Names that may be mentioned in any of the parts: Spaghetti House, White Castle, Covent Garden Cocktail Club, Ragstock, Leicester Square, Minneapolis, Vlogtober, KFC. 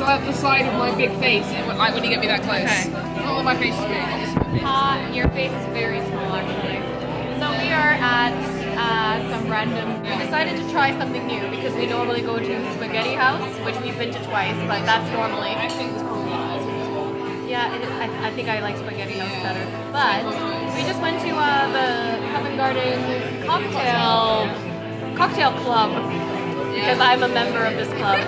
like the side of my big face, like when you get me that close. Okay. All of my face is big. Your face is very small, actually. So we are at some random. We decided to try something new because we normally go to Spaghetti House, which we've been to twice, but that's normally. I think it's probably nice. Yeah, I think I like Spaghetti House better. But we just went to the Covent Garden Cocktail Club because I'm a member of this club.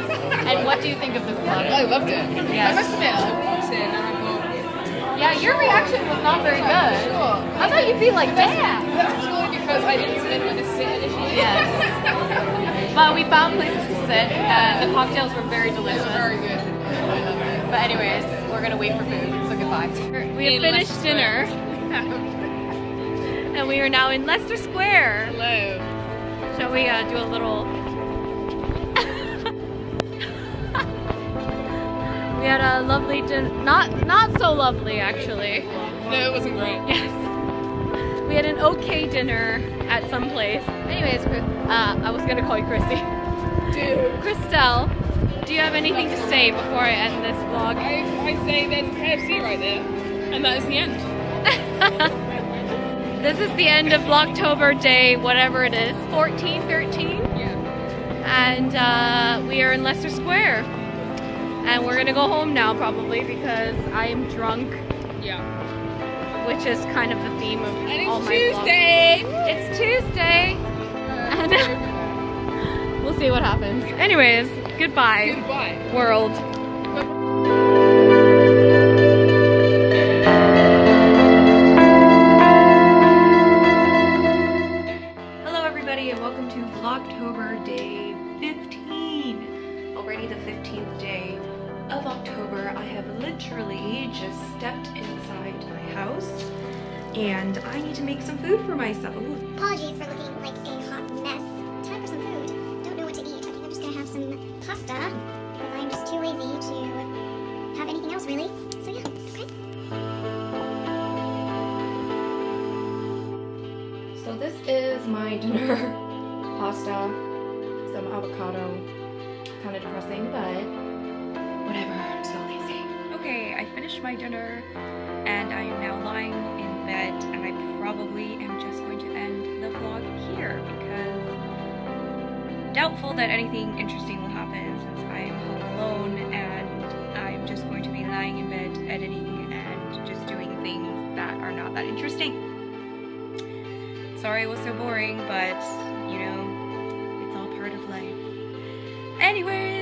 And what do you think of this club? I loved it. Yes. I must admit, I walked in and I thought, yeah, your reaction was not very good. Sure. I thought you'd be like, damn. That's purely because I didn't sit with a sit initially. Yes. Well, we found places to sit. The cocktails were very delicious. They were very good. I love it. But anyways, we're gonna wait for food. So goodbye. We have finished dinner. And we are now in Leicester Square. Hello. Shall we do a little? We had a lovely dinner. Not so lovely, actually. No, it wasn't great. Yes. We had an okay dinner at some place. Anyways, I was gonna call you Chrissy. Dude. Christelle, do you have anything to say before I end this vlog? I say there's a KFC right there, and that is the end. This is the end of Vlogtober day, whatever it is, 1413. Yeah. And we are in Leicester Square. And we're gonna go home now probably because I am drunk. Yeah. Which is kind of the theme of all my vlogs. And it's Tuesday! It's Tuesday! And we'll see what happens. Anyways, goodbye. Goodbye. World. And I need to make some food for myself. Apologies for looking like a hot mess. Time for some food. Don't know what to eat. I think I'm just gonna have some pasta because I'm just too lazy to have anything else really. So yeah, okay. So this is my dinner. Pasta, some avocado. Kind of depressing, but whatever. I'm so lazy. Okay, I finished my dinner and I am now lying. And I probably am just going to end the vlog here because doubtful that anything interesting will happen since I'm home alone and I'm just going to be lying in bed editing and just doing things that are not that interesting. Sorry it was so boring, but you know, it's all part of life. Anyway.